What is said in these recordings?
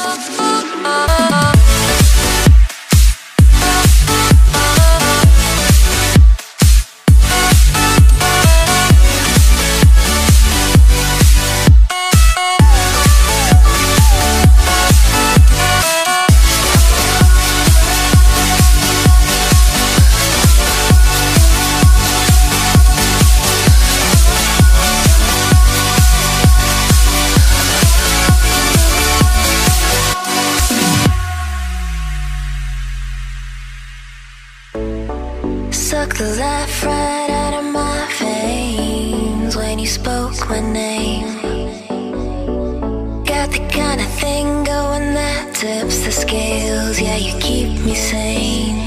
Suck the life right out of my veins when you spoke my name. Got the kind of thing going that tips the scales, yeah, you keep me sane.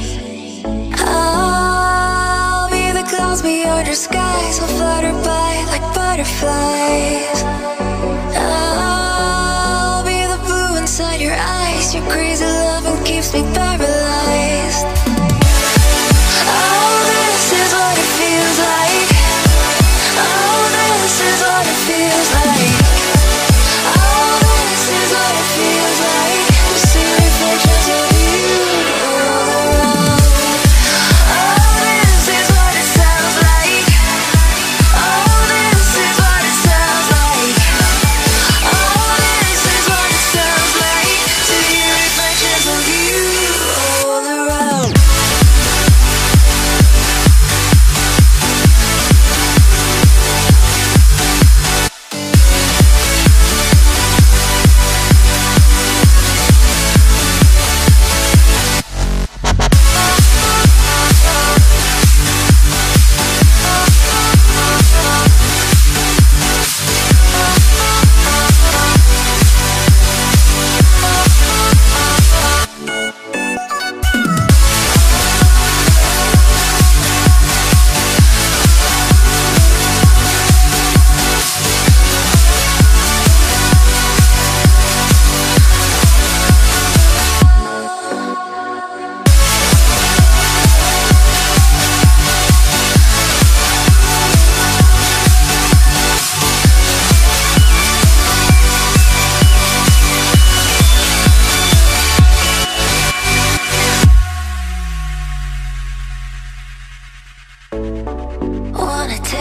I'll be the clouds beyond your skies, we'll flutter by like butterflies. I'll be the blue inside your eyes, your crazy loving keeps me paralyzed.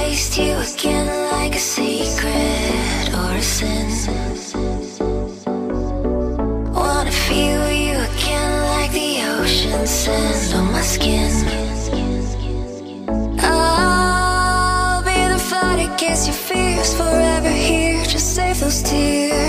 Taste you again like a secret or a sin. Wanna feel you again like the ocean sand on my skin. I'll be the fight against your fears, forever here, just save those tears.